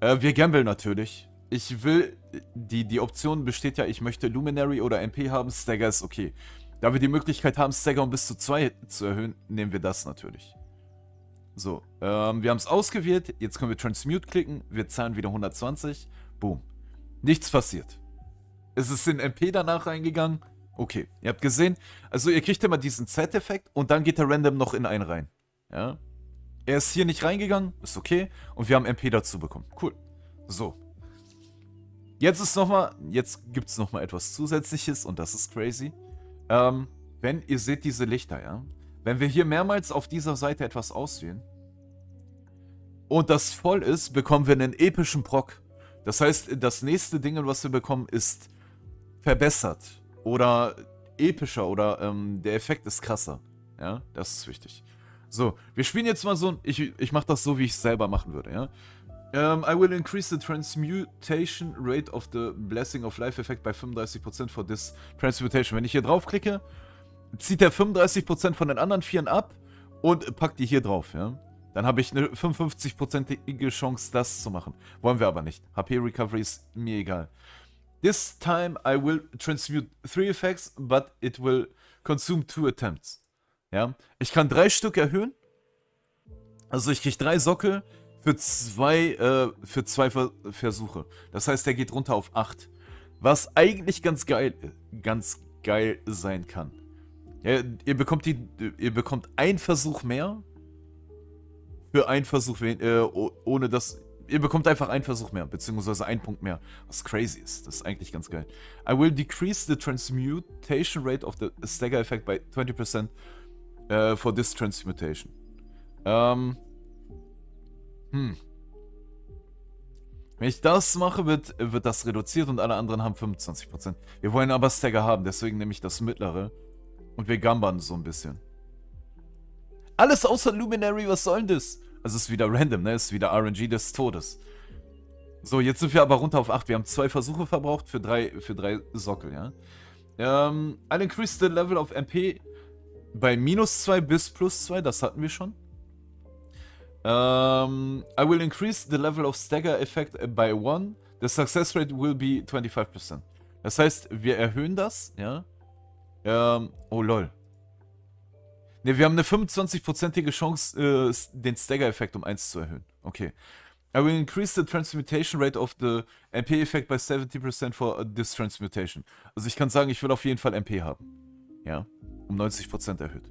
äh, wir gambeln natürlich. Ich will, die, die Option besteht ja, ich möchte Luminary oder M P haben, Stagger ist okay. Da wir die Möglichkeit haben, Stagger um bis zu zwei zu erhöhen, nehmen wir das natürlich. So, ähm, wir haben es ausgewählt, jetzt können wir Transmute klicken, wir zahlen wieder hundertzwanzig, boom. Nichts passiert. Es ist in M P danach reingegangen. Okay, ihr habt gesehen, also ihr kriegt immer diesen Z-Effekt und dann geht der Random noch in einen rein. Ja, er ist hier nicht reingegangen, ist okay. Und wir haben M P dazu bekommen, cool. So. Jetzt ist nochmal, jetzt gibt es nochmal etwas Zusätzliches und das ist crazy. Ähm, wenn, ihr seht diese Lichter, ja. Wenn wir hier mehrmals auf dieser Seite etwas auswählen und das voll ist, bekommen wir einen epischen Proc. Das heißt, das nächste Ding, was wir bekommen, ist verbessert oder epischer oder ähm, der Effekt ist krasser. Ja, das ist wichtig. So, wir spielen jetzt mal so ein... Ich, ich mache das so, wie ich es selber machen würde, ja. Um, I will increase the transmutation rate of the Blessing of Life Effekt by fünfunddreißig Prozent for this transmutation. Wenn ich hier draufklicke, zieht er fünfunddreißig Prozent von den anderen Vieren ab und packt die hier drauf, ja. Dann habe ich eine fünfundfünfzig prozentige Chance, das zu machen. Wollen wir aber nicht. H P Recovery ist mir egal. This time I will transmute three effects, but it will consume two attempts. Ja, ich kann drei Stück erhöhen. Also ich kriege drei Sockel für zwei, äh, für zwei Ver Versuche. Das heißt, der geht runter auf acht. Was eigentlich ganz geil, ganz geil sein kann. Ja, ihr bekommt die, ihr bekommt einen Versuch mehr. Für einen Versuch, äh, ohne dass... Ihr bekommt einfach einen Versuch mehr, beziehungsweise einen Punkt mehr. Was crazy ist. Das ist eigentlich ganz geil. I will decrease the transmutation rate of the Stagger Effect by twenty percent. Uh, for this transmutation. Ähm. Hm. Wenn ich das mache, wird, wird das reduziert und alle anderen haben fünfundzwanzig Prozent. Wir wollen aber Stagger haben, deswegen nehme ich das mittlere. Und wir gambern so ein bisschen. Alles außer Luminary, was soll denn das? Also ist wieder random, ne? Ist wieder R N G des Todes. So, jetzt sind wir aber runter auf acht. Wir haben zwei Versuche verbraucht für drei, für drei Sockel, ja? Ähm, I increase the level of M P bei minus zwei bis plus zwei, das hatten wir schon. Um, I will increase the level of Stagger Effect by one. The success rate will be twenty-five percent. Das heißt, wir erhöhen das, ja. Um, oh lol. Ne, wir haben eine fünfundzwanzig prozentige Chance, äh, den Stagger Effekt um eins zu erhöhen. Okay. I will increase the transmutation rate of the M P Effect by seventy percent for this transmutation. Also ich kann sagen, ich will auf jeden Fall M P haben. Ja. Um neunzig Prozent erhöht.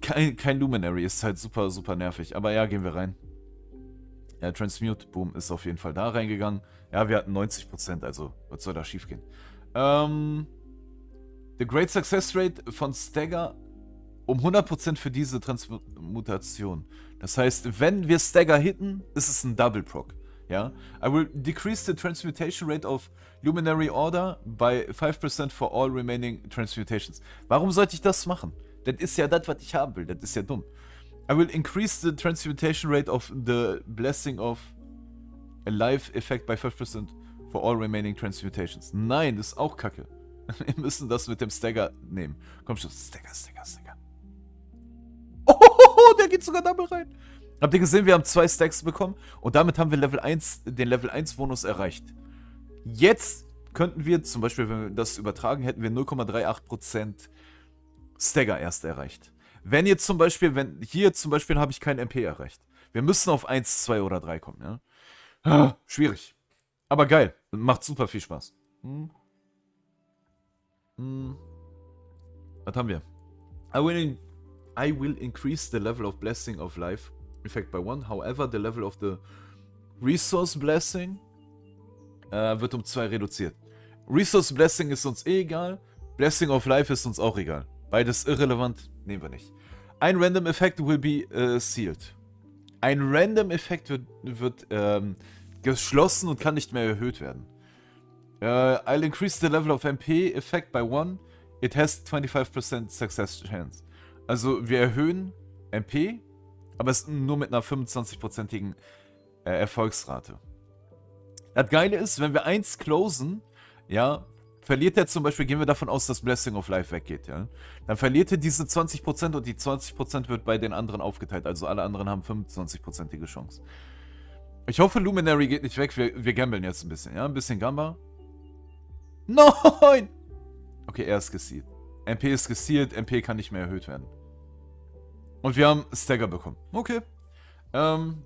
Kein, kein Luminary, ist halt super, super nervig. Aber ja, gehen wir rein. Ja, Transmute, boom, ist auf jeden Fall da reingegangen. Ja, wir hatten neunzig Prozent, also was soll da schief gehen? Ähm, the Great Success Rate von Stagger um hundert Prozent für diese Transmutation. Das heißt, wenn wir Stagger hitten, ist es ein Double Proc. Ja, I will decrease the transmutation rate of Luminary Order by five percent for all remaining transmutations. Warum sollte ich das machen? Das ist ja das, was ich haben will. Das ist ja dumm. I will increase the transmutation rate of the Blessing of a Life Effect by five percent for all remaining transmutations. Nein, das ist auch kacke. Wir müssen das mit dem Stagger nehmen. Komm schon, Stagger, Stagger, Stagger. Oh, der geht sogar Double rein. Habt ihr gesehen, wir haben zwei Stacks bekommen und damit haben wir Level eins, den Level eins Bonus erreicht. Jetzt könnten wir, zum Beispiel, wenn wir das übertragen, hätten wir null Komma acht drei Prozent Stagger erst erreicht. Wenn ihr zum Beispiel, wenn hier zum Beispiel habe ich kein M P erreicht. Wir müssen auf eins, zwei oder drei kommen, ja. Ah, schwierig. Aber geil. Macht super viel Spaß. Hm. Hm. Was haben wir? I will, I will increase the level of Blessing of Life Effect by one, however, the level of the Resource Blessing äh, wird um zwei reduziert. Resource Blessing ist uns eh egal, Blessing of Life ist uns auch egal. Beides irrelevant, nehmen wir nicht. Ein Random Effekt will be äh, sealed. Ein Random Effekt wird, wird ähm, geschlossen und kann nicht mehr erhöht werden. Äh, I'll increase the level of M P Effect by one, it has twenty-five percent success chance. Also wir erhöhen M P, aber es nur mit einer fünfundzwanzig prozentigen äh, Erfolgsrate. Das Geile ist, wenn wir eins closen, ja, verliert er zum Beispiel, gehen wir davon aus, dass Blessing of Life weggeht, ja. Dann verliert er diese zwanzig Prozent und die zwanzig Prozent wird bei den anderen aufgeteilt. Also alle anderen haben fünfundzwanzig prozentige Chance. Ich hoffe, Luminary geht nicht weg. Wir, wir gambeln jetzt ein bisschen, ja. Ein bisschen Gamba. Nein! Okay, er ist gesealt. M P ist gesealt, M P kann nicht mehr erhöht werden. Und wir haben Stagger bekommen. Okay. Um,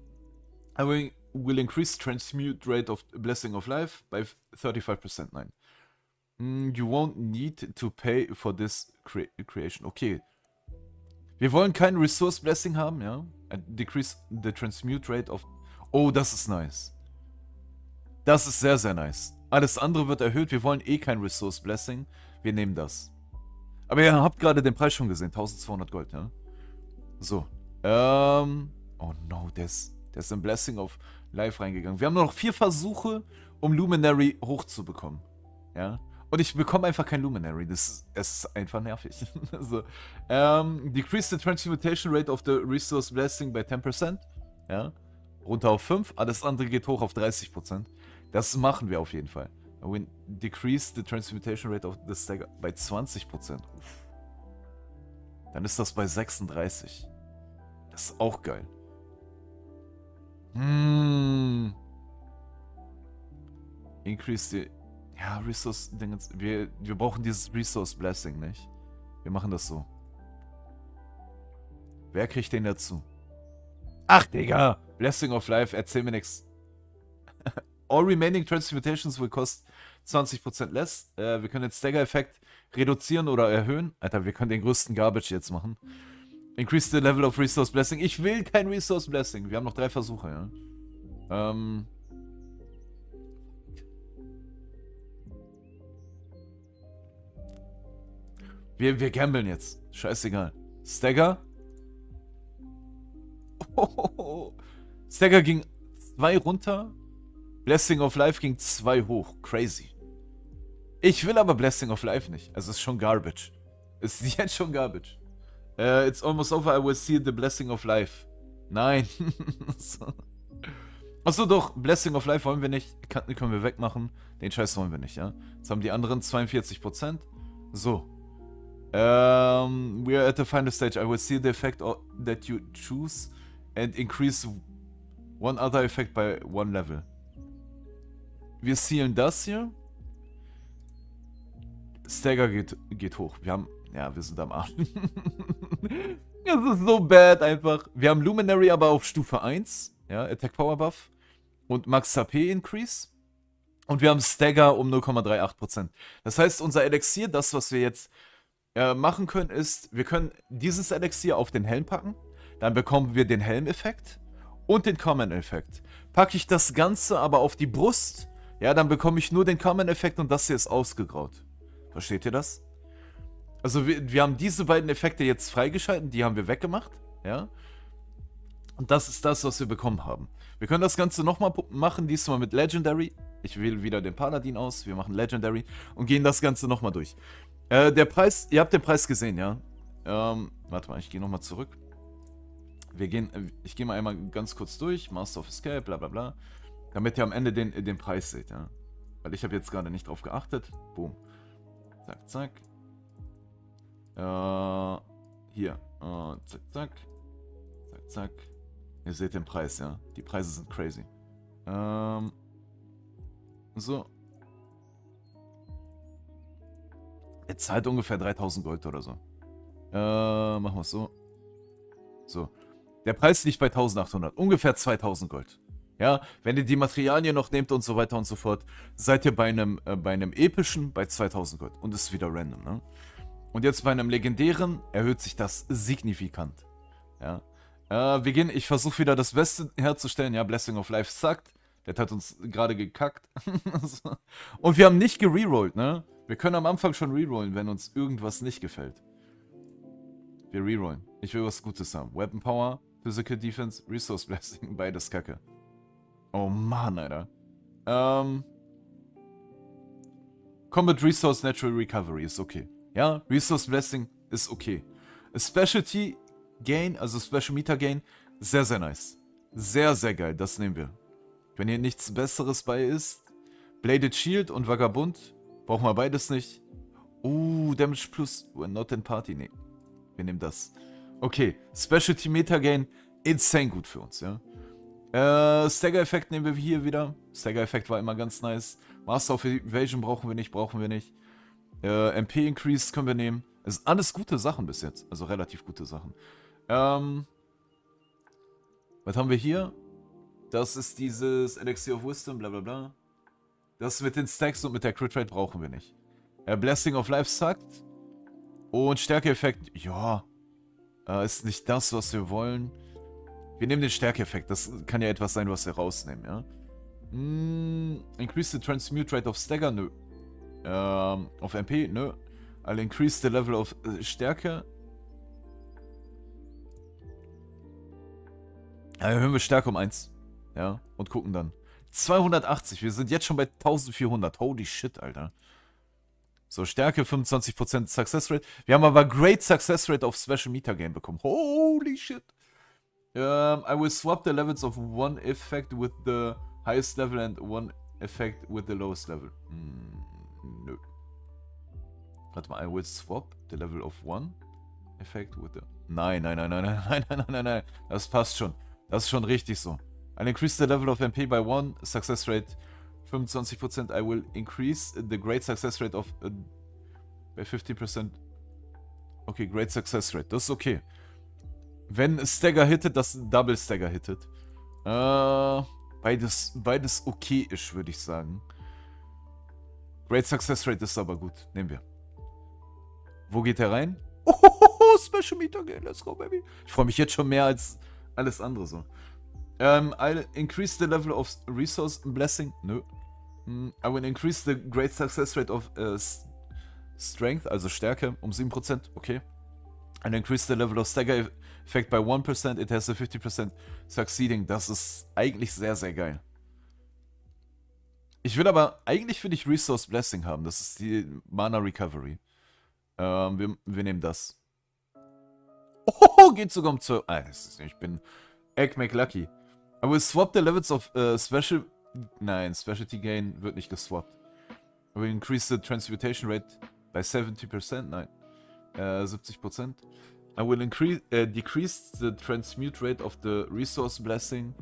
I will, will increase transmute rate of Blessing of Life by thirty-five percent. Nein. Mm, you won't need to pay for this cre creation. Okay. Wir wollen kein Resource Blessing haben, ja. I decrease the transmute rate of... Oh, das ist nice. Das ist sehr, sehr nice. Alles andere wird erhöht. Wir wollen eh kein Resource Blessing. Wir nehmen das. Aber ihr habt gerade den Preis schon gesehen. zwölfhundert Gold, ja. So, ähm, oh no, der ist, Der ist in Blessing of Life reingegangen. Wir haben nur noch vier Versuche, um Luminary hochzubekommen. Ja. Und ich bekomme einfach kein Luminary. Das ist, das ist einfach nervig. Also, ähm, decrease the Transmutation Rate of the Resource Blessing by ten percent. Ja. Runter auf fünf. Alles andere geht hoch auf dreißig Prozent. Das machen wir auf jeden Fall. We decrease the Transmutation Rate of the Stagger by zwanzig Prozent. Uff. Dann ist das bei sechsunddreißig. Das ist auch geil. Hm. Increase the... Ja, Resource-Dingens. Wir, wir brauchen dieses Resource-Blessing, nicht? Wir machen das so. Wer kriegt den dazu? Ach, Digga! Blessing of Life, erzähl mir nix. All remaining transmutations will cost zwanzig Prozent less. Äh, wir können den Stagger-Effekt reduzieren oder erhöhen. Alter, wir können den größten Garbage jetzt machen. Increase the level of Resource Blessing. Ich will kein Resource Blessing. Wir haben noch drei Versuche, ja. Ähm... Wir, wir gambeln jetzt. Scheißegal. Stagger. Oh. Stagger ging zwei runter. Blessing of Life ging zwei hoch. Crazy. Ich will aber Blessing of Life nicht. Also es ist schon Garbage. Es ist jetzt schon Garbage. Uh, it's almost over. I will see the Blessing of Life. Nein. Achso, doch. Blessing of Life wollen wir nicht. Kanten können wir wegmachen. Den Scheiß wollen wir nicht, ja. Jetzt haben die anderen zweiundvierzig Prozent. So. Um, we are at the final stage. I will see the effect that you choose and increase one other effect by one level. Wir sealen das hier. Stagger geht, geht hoch. Wir haben... Ja, wir sind am Arsch. Das ist so bad einfach. Wir haben Luminary aber auf Stufe eins. Ja, Attack Power Buff. Und Max H P Increase. Und wir haben Stagger um null Komma achtunddreißig Prozent. Das heißt, unser Elixier, das was wir jetzt... machen können, ist, wir können dieses Elixier auf den Helm packen, dann bekommen wir den Helm-Effekt und den Common-Effekt. Packe ich das Ganze aber auf die Brust, ja, dann bekomme ich nur den Common-Effekt und das hier ist ausgegraut. Versteht ihr das? Also wir, wir haben diese beiden Effekte jetzt freigeschalten, die haben wir weggemacht, ja. Und das ist das, was wir bekommen haben. Wir können das Ganze nochmal machen, diesmal mit Legendary. Ich wähle wieder den Paladin aus, wir machen Legendary und gehen das Ganze nochmal durch. Äh, der Preis, ihr habt den Preis gesehen, ja? Ähm, warte mal, ich gehe nochmal zurück. Wir gehen, ich gehe mal einmal ganz kurz durch, Master of Escape, bla bla bla. Damit ihr am Ende den, den Preis seht, ja? Weil ich habe jetzt gerade nicht drauf geachtet. Boom. Zack, zack. Äh, hier. Äh, zack, zack. Zack, zack. Ihr seht den Preis, ja? Die Preise sind crazy. Ähm, so. Er zahlt ungefähr dreitausend Gold oder so. Äh, machen wir es so. So. Der Preis liegt bei eintausendachthundert. Ungefähr zweitausend Gold. Ja, wenn ihr die Materialien noch nehmt und so weiter und so fort, seid ihr bei einem, äh, bei einem epischen bei zweitausend Gold. Und das ist wieder random, ne? Und jetzt bei einem legendären erhöht sich das signifikant. Ja. Äh, wir gehen, ich versuche wieder das Beste herzustellen. Ja, Blessing of Life sagt. Der hat uns gerade gekackt. Und wir haben nicht gererollt, ne? Wir können am Anfang schon rerollen, wenn uns irgendwas nicht gefällt. Wir rerollen. Ich will was Gutes haben. Weapon Power, Physical Defense, Resource Blessing, beides Kacke. Oh Mann, Alter. Ähm. Combat Resource Natural Recovery ist okay. Ja, Resource Blessing ist okay. Specialty Gain, also Special Meter Gain, sehr, sehr nice. Sehr, sehr geil, das nehmen wir. Wenn hier nichts Besseres bei ist. Bladed Shield und Vagabund. Brauchen wir beides nicht. Uh, Damage Plus. We're not in Party. Nee. Wir nehmen das. Okay. Specialty Meta Gain. Insane gut für uns, ja. Äh, Stagger Effekt nehmen wir hier wieder. Stagger Effekt war immer ganz nice. Master of Evasion brauchen wir nicht. Brauchen wir nicht. Äh, M P Increase können wir nehmen. Das sind alles gute Sachen bis jetzt. Also relativ gute Sachen. Ähm. Was haben wir hier? Das ist dieses Elixir of Wisdom, bla bla bla. Das mit den Stacks und mit der Crit Rate brauchen wir nicht. Äh, Blessing of Life sagt. Und Stärke-Effekt, ja. Äh, ist nicht das, was wir wollen. Wir nehmen den Stärke-Effekt. Das kann ja etwas sein, was wir rausnehmen, ja. Mm, increase the Transmute Rate of Stagger, nö. Ähm, auf M P, nö. I'll increase the level of äh, Stärke. Ja, erhöhen wir Stärke um eins. Ja, und gucken dann. zweihundertachtzig, wir sind jetzt schon bei eintausendvierhundert. Holy shit, Alter. So, Stärke, fünfundzwanzig Prozent Success Rate. Wir haben aber Great Success Rate auf Special Meta Game bekommen. Holy shit. Um, I will swap the levels of one effect with the highest level and one effect with the lowest level. Mm, nö. Warte mal, I will swap the level of one effect with the... Nein, nein, nein, nein, nein, nein, nein, nein, nein. Das passt schon. Das ist schon richtig so. I'll increase the level of M P by one, success rate fünfundzwanzig Prozent. I will increase the great success rate of uh, by fifty percent. Okay, great success rate. Das ist okay. Wenn Stagger hittet, das Double Stagger hittet. Äh, beides, beides okay ist, würde ich sagen. Great Success Rate ist aber gut. Nehmen wir. Wo geht er rein? Oh, ho, ho, ho, Special Meter Game. Let's go, baby. Ich freue mich jetzt schon mehr als alles andere so. Um, I'll increase the level of Resource Blessing. Nö. Mm, I will increase the Great Success Rate of uh, Strength, also Stärke, um sieben Prozent. Okay. And increase the level of Stagger Effect by one percent. It has a fifty percent Succeeding. Das ist eigentlich sehr, sehr geil. Ich will aber, eigentlich will ich Resource Blessing haben. Das ist die Mana Recovery. Ähm, wir, wir nehmen das. Oh, geht sogar um zwölf. Ah, das ist, ich bin Egg McLucky. I will swap the levels of uh, Special... Nein, Specialty Gain wird nicht geswappt. I will increase the Transmutation Rate by seventy percent. Nein. Uh, siebzig Prozent. I will increase, uh, decrease the transmute rate of the resource blessing.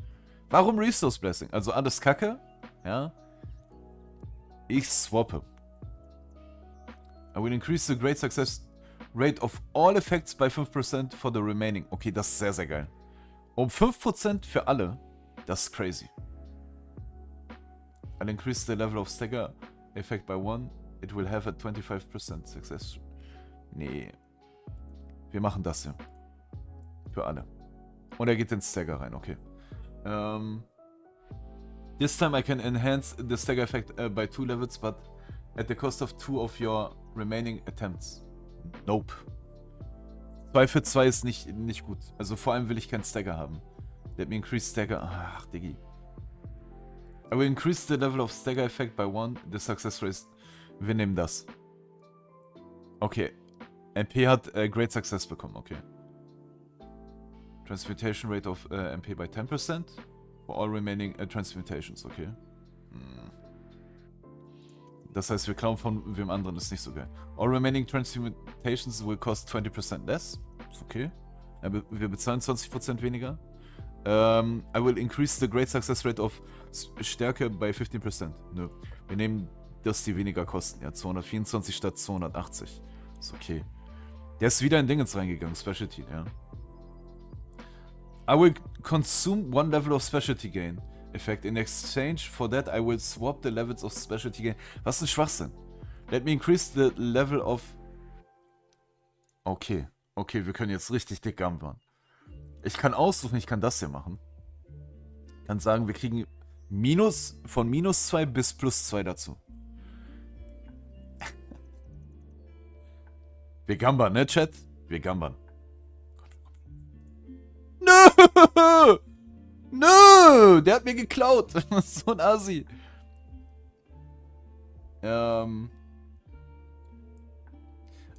Warum resource blessing? Also alles Kacke. Ja. Ich swappe. I will increase the great success rate of all effects by fünf Prozent for the remaining. Okay, das ist sehr, sehr geil. Um fünf Prozent für alle. Das ist crazy. I'll increase the level of stagger effect by one. It will have a twenty-five percent success rate. Nee. Wir machen das hier. Für alle. Und er geht ins Stagger rein, okay. Um, this time I can enhance the Stagger Effect uh, by two levels, but at the cost of two of your remaining attempts. Nope. zwei für zwei ist nicht, nicht gut. Also vor allem will ich keinen Stagger haben. Let me increase Stagger... Ach, Diggi. I will increase the level of Stagger Effect by one. The success rate... Wir nehmen das. Okay. M P hat äh, Great Success bekommen, okay. Transmutation Rate of äh, M P by ten percent. For all remaining äh, Transmutations, okay. Hm. Das heißt, wir klauen von wem anderen, ist nicht so geil. All remaining Transmutations will cost twenty percent less. Ist okay. Ja, wir bezahlen zwanzig Prozent weniger. Um, I will increase the Great Success Rate of Stärke by fifteen percent. Nö. Wir nehmen das, die weniger kosten. Ja, zweihundertvierundzwanzig statt zweihundertachtzig. Ist okay. Der ist wieder in Dingens reingegangen, Specialty, ja. I will consume one level of Specialty Gain Effect. In exchange for that I will swap the levels of Specialty Gain. Was ein Schwachsinn. Let me increase the level of... Okay, okay, wir können jetzt richtig dick gampern. Ich kann aussuchen, ich kann das hier machen. Ich kann sagen, wir kriegen minus von minus zwei bis plus zwei dazu. Wir gambern, ne, Chat? Wir gambern. Nö! Nö! Der hat mir geklaut. So ein Assi. Ähm.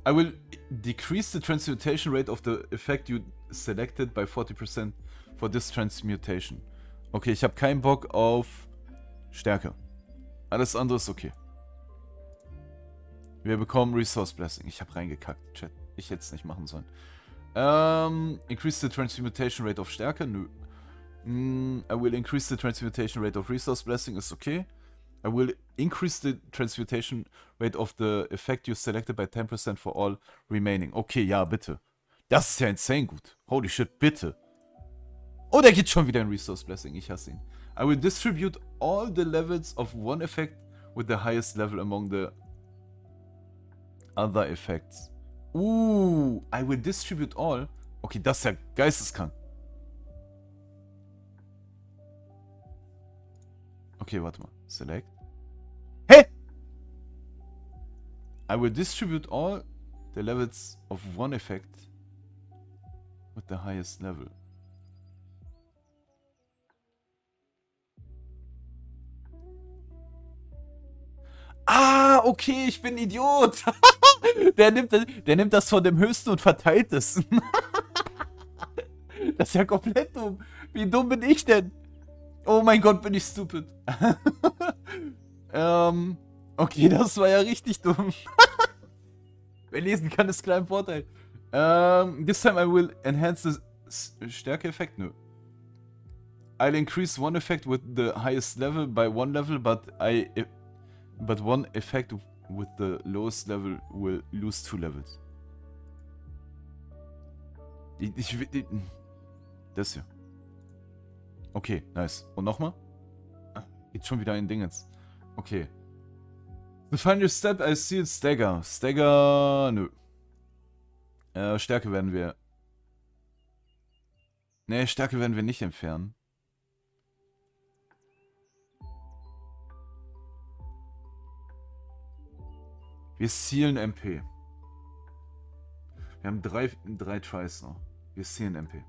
I will decrease the transmutation rate of the effect you selected by forty percent for this transmutation. Okay, ich habe keinen Bock auf Stärke. Alles andere ist okay. Wir bekommen Resource Blessing. Ich habe reingekackt, Chat. Ich hätte es nicht machen sollen. Ähm, increase the Transmutation Rate auf Stärke? Nö. Mm, I will increase the Transmutation Rate of Resource Blessing. Ist okay. I will increase the Transmutation Rate of the Effect you selected by ten percent for all remaining. Okay, ja, bitte. Das ist ja insane gut. Holy shit, bitte. Oh, der geht schon wieder in Resource Blessing. Ich hasse ihn. I will distribute all the levels of one effect with the highest level among the... Other Effects. Uh, I will distribute all. Okay, das ist ja geisteskrank. Okay, warte mal. Select. Hey! I will distribute all the levels of one effect with the highest level. Ah, okay, ich bin Idiot. der, nimmt, der nimmt das von dem Höchsten und verteilt es. Das ist ja komplett dumm. Wie dumm bin ich denn? Oh mein Gott, bin ich stupid. ähm, okay, das war ja richtig dumm. Wer lesen kann, ist klar ein Vorteil. Ähm, this time I will enhance the Stärke-Effekt. Nö. I'll increase one effect with the highest level by one level, but I... But one effect with the lowest level will lose two levels. Ich, ich, ich, das hier. Okay, nice. Und nochmal? Ah, geht schon wieder ein Ding jetzt. Okay. The final step, I see it stagger. Stagger, nö. Äh, Stärke werden wir... Ne, Stärke werden wir nicht entfernen. Wir sealen M P. Wir haben drei, drei Tries noch. Wir sealen M P.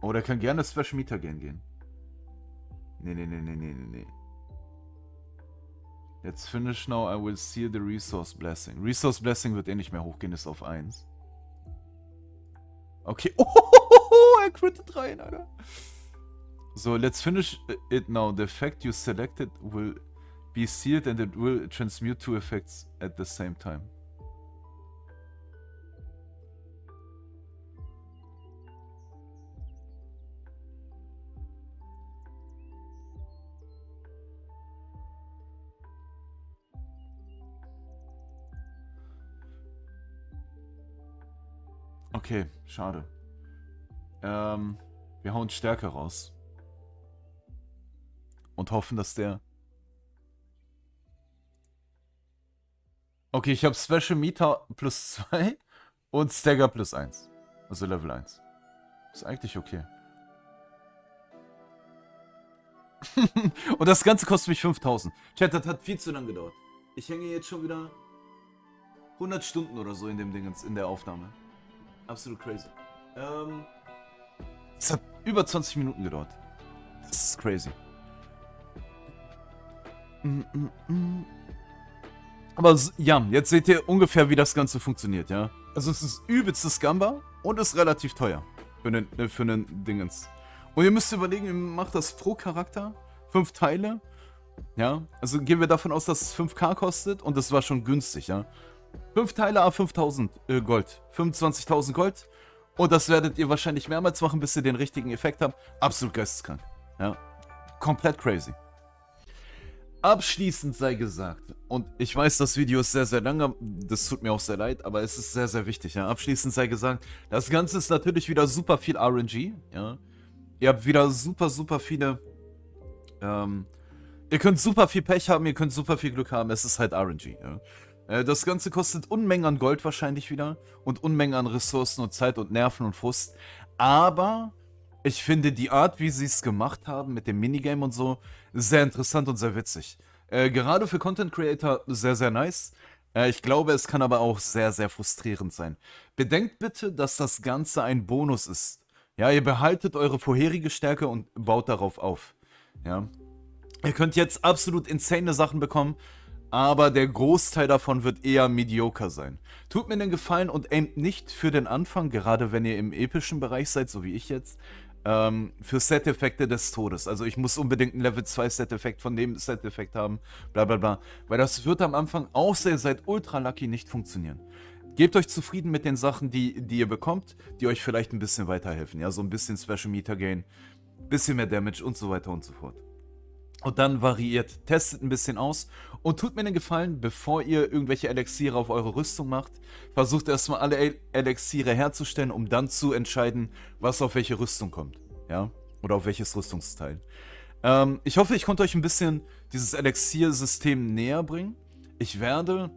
Oh, der kann gerne das Special Meter Gain gehen. Nee, nee, nee, nee, nee, nee. Let's finish now. I will seal the Resource Blessing. Resource Blessing wird eh nicht mehr hochgehen, ist auf eins. Okay. Oh, er crittet rein, Alter. So, let's finish it now. The effect you selected will be sealed and it will transmute two effects at the same time. Okay, schade. Ähm, wir hauen Stärke raus. Und hoffen, dass der... Okay, ich habe Special Meter plus zwei und Stagger plus eins. Also Level eins. Ist eigentlich okay. Und das Ganze kostet mich fünftausend. Chat, das hat viel zu lang gedauert. Ich hänge jetzt schon wieder hundert Stunden oder so in dem Ding, in der Aufnahme. Absolut crazy. Ähm, es hat über zwanzig Minuten gedauert. Das ist crazy. Mm -mm -mm. Aber ja, jetzt seht ihr ungefähr, wie das Ganze funktioniert, ja? Also es ist übelstes Gamba und ist relativ teuer für einen, äh, für einen Dingens. Und ihr müsst überlegen, ihr macht das pro Charakter, fünf Teile, ja? Also gehen wir davon aus, dass es fünf K kostet und das war schon günstig, ja? fünf Teile à fünftausend äh, Gold, fünfundzwanzigtausend Gold und das werdet ihr wahrscheinlich mehrmals machen, bis ihr den richtigen Effekt habt. Absolut geisteskrank, ja? Komplett crazy. Abschließend sei gesagt, und ich weiß, das Video ist sehr, sehr lang, das tut mir auch sehr leid, aber es ist sehr, sehr wichtig, ja? Abschließend sei gesagt, das Ganze ist natürlich wieder super viel R N G, ja? Ihr habt wieder super, super viele, ähm, ihr könnt super viel Pech haben, ihr könnt super viel Glück haben, es ist halt R N G, ja? Äh, das Ganze kostet Unmengen an Gold wahrscheinlich wieder und Unmengen an Ressourcen und Zeit und Nerven und Frust, aber... Ich finde die Art, wie sie es gemacht haben mit dem Minigame und so, sehr interessant und sehr witzig. Äh, gerade für Content Creator sehr, sehr nice. Äh, ich glaube, es kann aber auch sehr, sehr frustrierend sein. Bedenkt bitte, dass das Ganze ein Bonus ist. Ja, ihr behaltet eure vorherige Stärke und baut darauf auf. Ja. Ihr könnt jetzt absolut insane Sachen bekommen, aber der Großteil davon wird eher mediocre sein. Tut mir den Gefallen und aimt nicht für den Anfang, gerade wenn ihr im epischen Bereich seid, so wie ich jetzt, für Set-Effekte des Todes. Also ich muss unbedingt einen Level zwei Set-Effekt von dem Set-Effekt haben, bla bla bla. Weil das wird am Anfang, außer ihr seid ultra lucky, nicht funktionieren. Gebt euch zufrieden mit den Sachen, die, die ihr bekommt, die euch vielleicht ein bisschen weiterhelfen. Ja, so ein bisschen Special Meter Gain, bisschen mehr Damage und so weiter und so fort. Und dann variiert, testet ein bisschen aus und tut mir den Gefallen, bevor ihr irgendwelche Elixiere auf eure Rüstung macht, versucht erstmal alle El Elixiere herzustellen, um dann zu entscheiden, was auf welche Rüstung kommt, ja, oder auf welches Rüstungsteil. Ähm, ich hoffe, ich konnte euch ein bisschen dieses Elixier-System näher bringen. Ich werde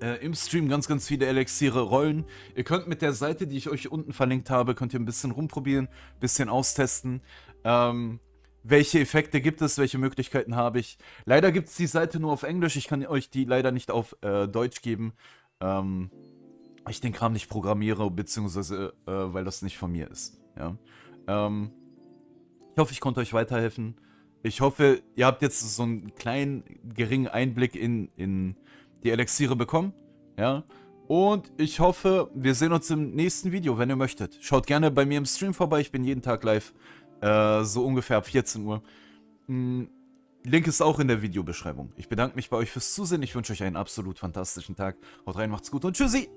äh, im Stream ganz, ganz viele Elixiere rollen. Ihr könnt mit der Seite, die ich euch unten verlinkt habe, könnt ihr ein bisschen rumprobieren, ein bisschen austesten, ähm, welche Effekte gibt es? Welche Möglichkeiten habe ich? Leider gibt es die Seite nur auf Englisch. Ich kann euch die leider nicht auf äh, Deutsch geben. Ähm, ich den Kram nicht programmiere, beziehungsweise äh, weil das nicht von mir ist. Ja? Ähm, ich hoffe, ich konnte euch weiterhelfen. Ich hoffe, ihr habt jetzt so einen kleinen, geringen Einblick in, in die Elixiere bekommen. Ja. Und ich hoffe, wir sehen uns im nächsten Video, wenn ihr möchtet. Schaut gerne bei mir im Stream vorbei. Ich bin jeden Tag live. Äh, so ungefähr ab vierzehn Uhr. Hm, Link ist auch in der Videobeschreibung. Ich bedanke mich bei euch fürs Zusehen. Ich wünsche euch einen absolut fantastischen Tag. Haut rein, macht's gut und tschüssi!